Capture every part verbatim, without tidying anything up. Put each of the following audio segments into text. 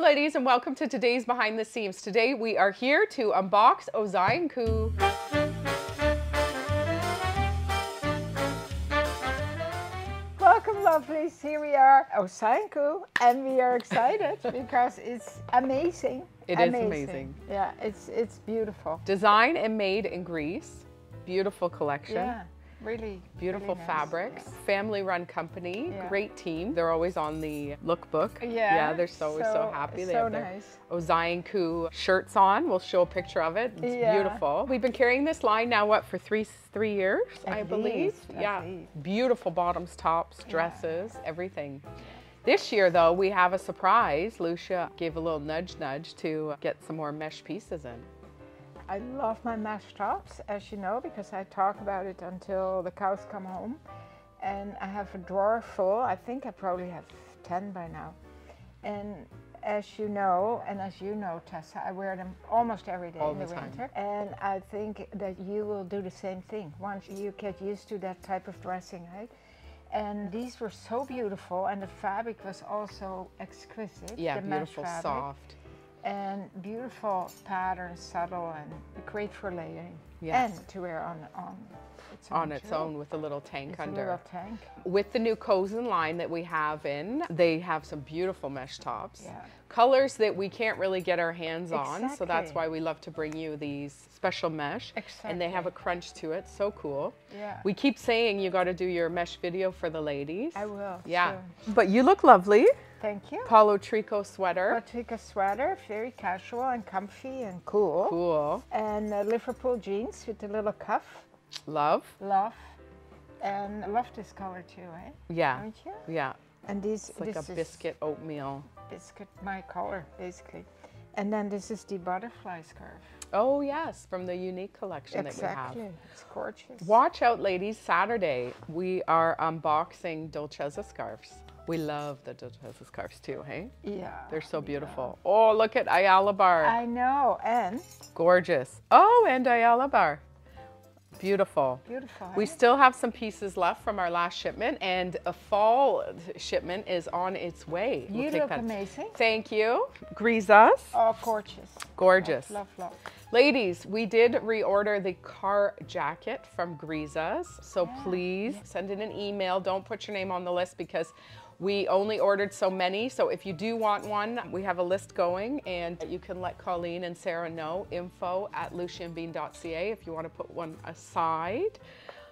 Hello ladies and welcome to today's Behind the Seams. Today we are here to unbox Ozai N Ku. Welcome lovelies, here we are, Ozai N Ku, and we are excited because it's amazing. It amazing. is amazing. Yeah, it's, it's beautiful. Designed and made in Greece, beautiful collection. Yeah. Really beautiful really nice. fabrics, yeah. family-run company, yeah. great team. They're always on the lookbook. Yeah, yeah they're so so, so happy. They so have their nice. Ozai N Ku shirts on. We'll show a picture of it. It's yeah. beautiful. We've been carrying this line now what for three three years, at I least, believe. Yeah, least. beautiful bottoms, tops, dresses, yeah. everything. Yeah. This year though, we have a surprise. Lucia gave a little nudge nudge to get some more mesh pieces in. I love my mesh tops, as you know, because I talk about it until the cows come home. And I have a drawer full. I think I probably have ten by now. And as you know, and as you know, Tessa, I wear them almost every day All in the, the winter. And I think that you will do the same thing once you get used to that type of dressing, right? And these were so beautiful, and the fabric was also exquisite. Yeah, the beautiful, mesh fabric. soft. And beautiful patterns, subtle and great for layering. Yes. And to wear on on its own, on its own with a little tank it's under. A little tank. With the new Cozen line that we have in, they have some beautiful mesh tops. Yeah. Colors that we can't really get our hands exactly. on, so that's why we love to bring you these special mesh. Exactly. And they have a crunch to it, so cool. Yeah. We keep saying you got to do your mesh video for the ladies. I will. Yeah. Soon. But you look lovely. Thank you. Palo Trico sweater. Palo Trico sweater, very casual and comfy and cool. Cool. And uh, Liverpool jeans with a little cuff. Love. Love. And I love this color too, eh? Yeah. Don't you? Yeah. And these. It's like this a biscuit oatmeal. Biscuit, my color, basically. And then this is the butterfly scarf. Oh yes, from the unique collection exactly. that we have. It's gorgeous. Watch out ladies, Saturday we are unboxing Dolcezza scarves. We love the Dolcezza scarves too, hey? Yeah. They're so beautiful. Yeah. Oh, look at Ayala Bar. I know, and? Gorgeous. Oh, and Ayala Bar. Beautiful. Beautiful. We still have some pieces left from our last shipment, and a fall shipment is on its way. You we'll look amazing. Thank you. Grisas. Oh, gorgeous. Gorgeous. Love, love, love. Ladies, we did reorder the car jacket from Grisas, so yeah. please send in an email. Don't put your name on the list because we only ordered so many, so if you do want one, we have a list going, and you can let Colleen and Sarah know, info at lucia and bean dot c a if you want to put one aside.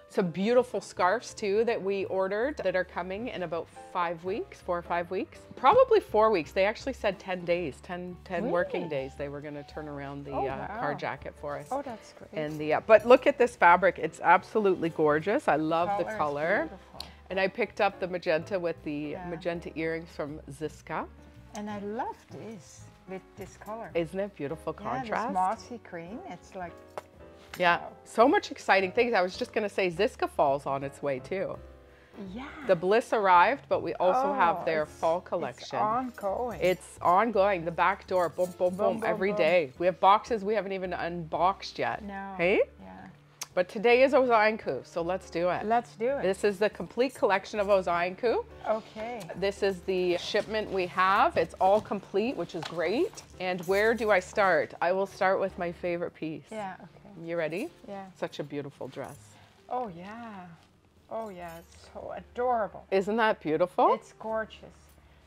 Some beautiful scarves too that we ordered that are coming in about five weeks, four or five weeks. Probably four weeks. They actually said ten days, ten, ten really? working days they were going to turn around the oh, uh, wow. car jacket for us. Oh, that's great. And the, uh, but look at this fabric. It's absolutely gorgeous. I love the color. The color. And I picked up the magenta with the yeah. magenta earrings from Ziska. And I love this, with this color. Isn't it beautiful contrast? Yeah, this mossy green, it's like... Yeah, wow. so much exciting things. I was just gonna say Ziska fall's on its way too. Yeah. The Bliss arrived, but we also oh, have their fall collection. It's ongoing. It's ongoing, the back door, boom, boom, boom, boom, boom every boom. day. We have boxes we haven't even unboxed yet. No. Hey? Yeah. But today is Ozai N Ku, so let's do it. Let's do it. This is the complete collection of Ozai N Ku. Okay. This is the shipment we have. It's all complete, which is great. And where do I start? I will start with my favorite piece. Yeah, okay. You ready? Yeah. Such a beautiful dress. Oh, yeah. Oh, yeah, it's so adorable. Isn't that beautiful? It's gorgeous.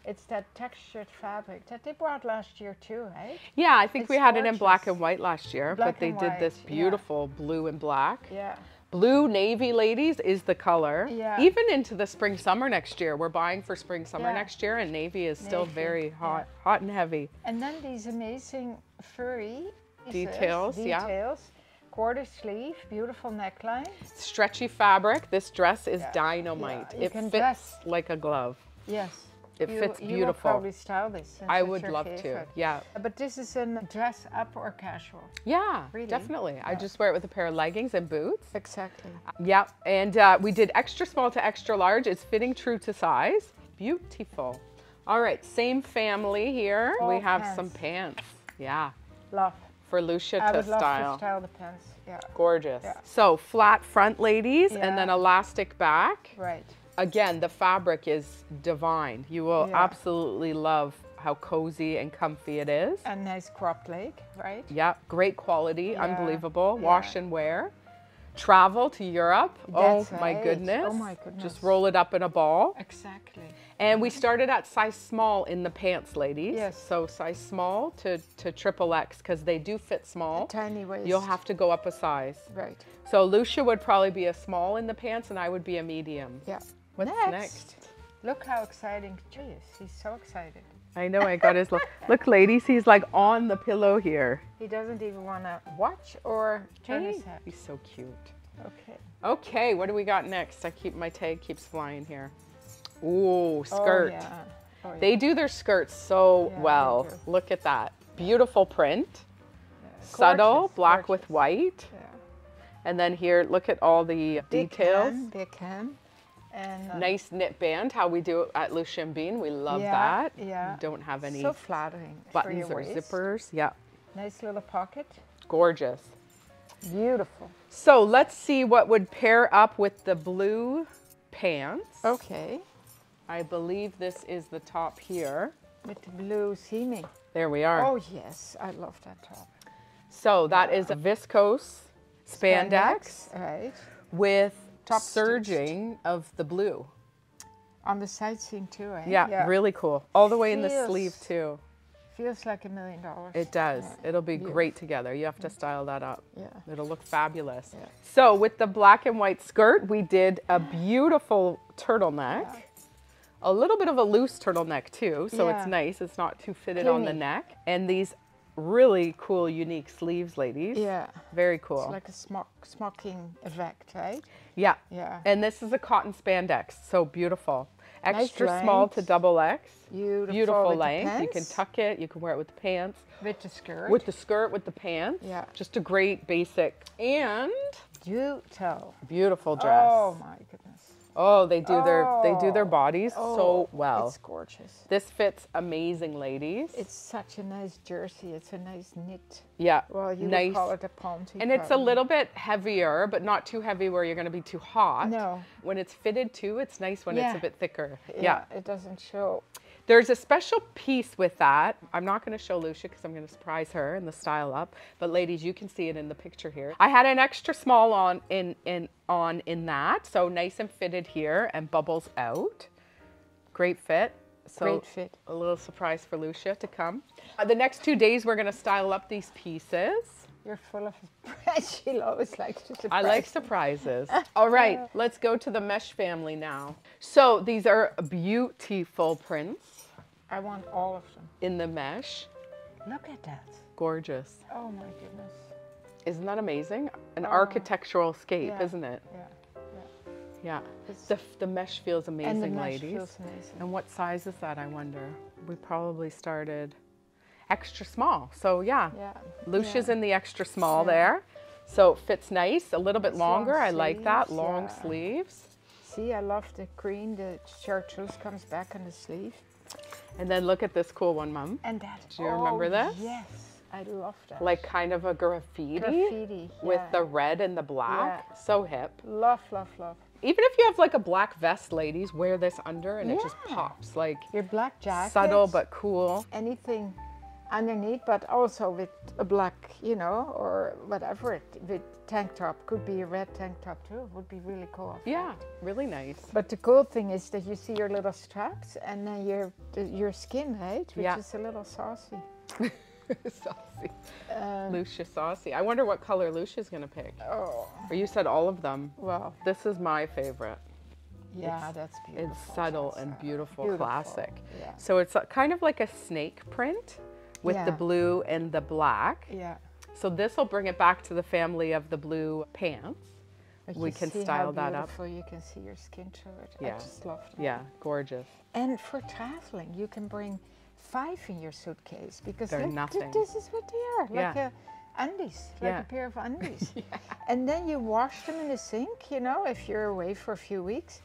It's that textured fabric that they brought last year too, right? Yeah, I think it's we had gorgeous. it in black and white last year, black but they did white, this beautiful yeah. blue and black. Yeah. Blue navy, ladies, is the color. Yeah. Even into the spring summer next year. We're buying for spring summer yeah. next year, and navy is navy, still very hot, yeah. hot and heavy. And then these amazing furry pieces, details, details. Yeah. Quarter sleeve, beautiful neckline. Stretchy fabric. This dress is yeah. dynamite. Yeah. It fits dress. like a glove. Yes. It you, fits beautiful. You will probably style this. I would love favorite. to, yeah. But this is a dress up or casual. Yeah, really? definitely. Yeah. I just wear it with a pair of leggings and boots. Exactly. Yeah, and uh, we did extra small to extra large. It's fitting true to size. Beautiful. All right, same family here. All we have pants. some pants. Yeah. Love. For Lucia to style. I would love to style the pants, yeah. Gorgeous. Yeah. So flat front, ladies, yeah. and then elastic back. Right. Again, the fabric is divine. You will yeah. absolutely love how cozy and comfy it is. A nice crop leg, right? Yeah, great quality, yeah. Unbelievable. Yeah. Wash and wear. Travel to Europe. That's oh right. my goodness. Oh my goodness. Just roll it up in a ball. Exactly. And we started at size small in the pants, ladies. Yes. So size small to, to triple X, because they do fit small. A tiny waist. You'll have to go up a size. Right. So Lucia would probably be a small in the pants and I would be a medium. Yeah. What's next? next? Look how exciting he is. He's so excited. I know, I got his look. Look, ladies, he's like on the pillow here. He doesn't even want to watch or turn hey, his head. He's so cute. Okay. Okay, what do we got next? I keep, my tag keeps flying here. Ooh, skirt. Oh, yeah. Oh, yeah. They do their skirts so yeah, well. Look at that. Beautiful print. Yeah. Subtle, gorgeous, black gorgeous. with white. Yeah. And then here, look at all the big details. Hem, big hem. And, uh, nice knit band, how we do it at Lousje and Bean. We love yeah, that. Yeah. We don't have any so flattering buttons or waist. zippers. Yeah. Nice little pocket. Gorgeous. Beautiful. So let's see what would pair up with the blue pants. Okay. I believe this is the top here. With the blue seaming. There we are. Oh yes, I love that top. So that yeah. is a viscose spandex, spandex right. with Top surging stitched. of the blue. On the side seam too, eh? Yeah, yeah, really cool. All the way feels, in the sleeve too. Feels like a million dollars. It does. Yeah. It'll be Beautiful. great together. You have to style that up. Yeah. It'll look fabulous. Yeah. So with the black and white skirt, we did a beautiful turtleneck. Yeah. A little bit of a loose turtleneck too, so yeah. it's nice. It's not too fitted Clean. on the neck. And these really cool, unique sleeves, ladies. Yeah. Very cool. It's like a smock, smocking effect, right? Yeah. Yeah. And this is a cotton spandex. So beautiful. Extra nice small to double X. Beautiful. Beautiful length. You can tuck it. You can wear it with the pants. With the skirt. With the skirt, with the pants. Yeah. Just a great basic. And you tell. Beautiful dress. Oh my goodness. Oh, they do oh. their they do their bodies oh, so well. It's gorgeous. This fits amazing, ladies. It's such a nice jersey. It's a nice knit. Yeah. Well, you nice. would call it a ponte. And it's a little bit heavier, but not too heavy where you're going to be too hot. No. When it's fitted too, it's nice when yeah. it's a bit thicker. Yeah, yeah. It doesn't show. There's a special piece with that. I'm not going to show Lucia because I'm going to surprise her in the style up. But ladies, you can see it in the picture here. I had an extra small on in, in, on in that. So nice and fitted here and bubbles out. Great fit. So Great fit. A little surprise for Lucia to come. Uh, the next two days, we're going to style up these pieces. You're full of surprise. She always likes to surprise. I like surprises. All right, yeah. let's go to the mesh family now. So these are beautiful prints. I want all of them. In the mesh. Look at that. Gorgeous. Oh my goodness. Isn't that amazing? An oh. architectural scape, yeah. isn't it? Yeah. Yeah. yeah. The, the mesh feels amazing, and the mesh ladies. Feels amazing. And what size is that, I wonder? We probably started extra small. So yeah, yeah. Lucia's yeah. in the extra small yeah. there. So it fits nice, a little bit it's longer. I sleeves, like that, long yeah. sleeves. See, I love the green, the chartreuse comes back on the sleeve. And then look at this cool one, Mom. And that. Do you oh, remember this? Yes, I love that. Like kind of a graffiti, graffiti yeah. with the red and the black. Yeah. So hip. Love, love, love. Even if you have like a black vest, ladies, wear this under and yeah. it just pops. Like your black jacket. Subtle but cool. Anything underneath, but also with a black, you know, or whatever, it with tank top, could be a red tank top too. It would be really cool. Yeah, really nice. But the cool thing is that you see your little straps and then your your skin, right? Which yeah. is a little saucy. Saucy. Um, Lucia saucy. I wonder what color Lucia's gonna pick. Oh. Or you said all of them. Well, this is my favorite. Yeah, it's, that's beautiful. It's subtle that's and beautiful, beautiful. classic. Yeah. So it's kind of like a snake print with yeah. the blue and the black. Yeah. So this will bring it back to the family of the blue pants. But we can style that up. You can see your skin through it. Yeah. I just love that. Yeah, gorgeous. And for traveling, you can bring five in your suitcase because they're look, nothing. This is what they are, like yeah. a undies, like yeah. a pair of undies. yeah. And then you wash them in the sink, you know, if you're away for a few weeks.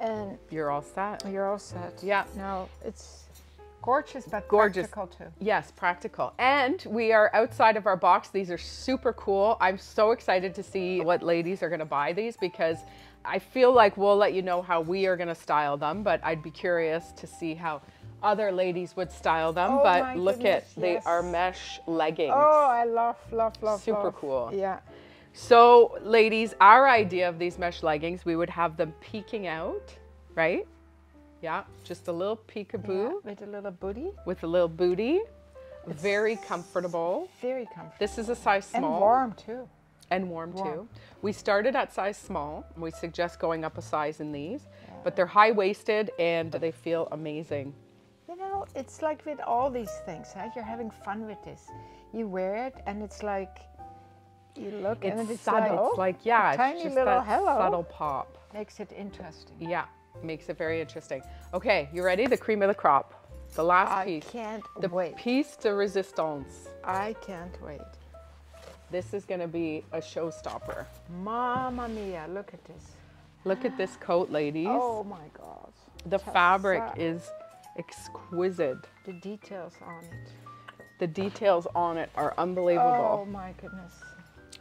And you're all set. You're all set. Yeah. No, it's gorgeous, but gorgeous. practical too. Yes, practical. And we are outside of our box. These are super cool. I'm so excited to see what ladies are going to buy these because I feel like we'll let you know how we are going to style them, but I'd be curious to see how other ladies would style them, oh but look goodness, at, they yes. are mesh leggings. Oh, I love, love, love, Super love. cool. Yeah. So ladies, our idea of these mesh leggings, we would have them peeking out, right? Yeah, just a little peekaboo. Yeah, with a little booty. With a little booty. It's very comfortable. Very comfortable. This is a size small. And warm too. And warm, warm too. We started at size small. We suggest going up a size in these, yeah. but they're high-waisted and they feel amazing. You know, it's like with all these things, huh? You're having fun with this. You wear it and it's like, you look it's and it's subtle. Like, it's like, yeah, a tiny it's just little that hello. subtle pop. Makes it interesting. Yeah, makes it very interesting. Okay, you ready? The cream of the crop. The last I piece. I can't the wait. The piece de resistance. I can't wait. This is going to be a showstopper. Mamma mia, look at this. Look at this coat, ladies. Oh my God. The Tessa. fabric is exquisite. The details on it. The details on it are unbelievable. Oh my goodness.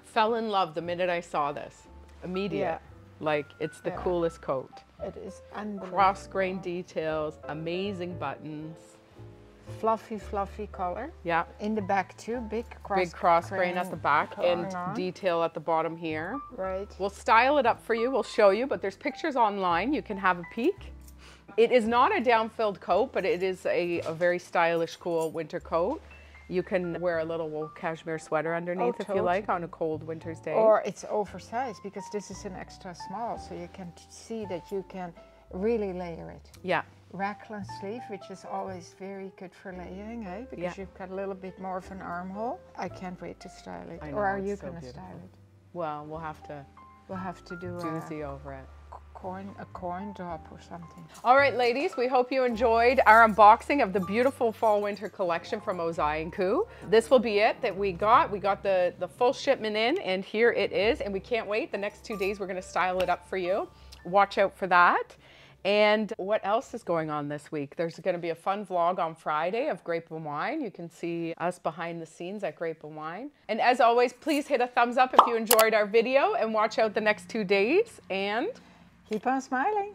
Fell in love the minute I saw this. Immediate. Yeah. Like, it's the yeah. coolest coat. It is unbelievable. Cross-grain details, amazing buttons. Fluffy, fluffy color. Yeah. In the back too, big cross-grain. Big cross-grain at the back and on. detail at the bottom here. Right. We'll style it up for you, we'll show you, but there's pictures online, you can have a peek. It is not a down-filled coat, but it is a, a very stylish, cool winter coat. You can wear a little wool cashmere sweater underneath oh, if totally. you like on a cold winter's day. Or it's oversized because this is an extra small, so you can see that you can really layer it. Yeah. Raglan sleeve, which is always very good for layering, eh? Because yeah. you've got a little bit more of an armhole. I can't wait to style it. I know, or are you so going to style it? Well, we'll have to. We'll have to do doozy over it. Coin, a coin drop or something. All right, ladies, we hope you enjoyed our unboxing of the beautiful fall winter collection from Ozai N Ku. This will be it that we got. We got the, the full shipment in, and here it is, and we can't wait. The next two days, we're gonna style it up for you. Watch out for that. And what else is going on this week? There's gonna be a fun vlog on Friday of Grape and Wine. You can see us behind the scenes at Grape and Wine. And as always, please hit a thumbs up if you enjoyed our video and watch out the next two days, and keep on smiling.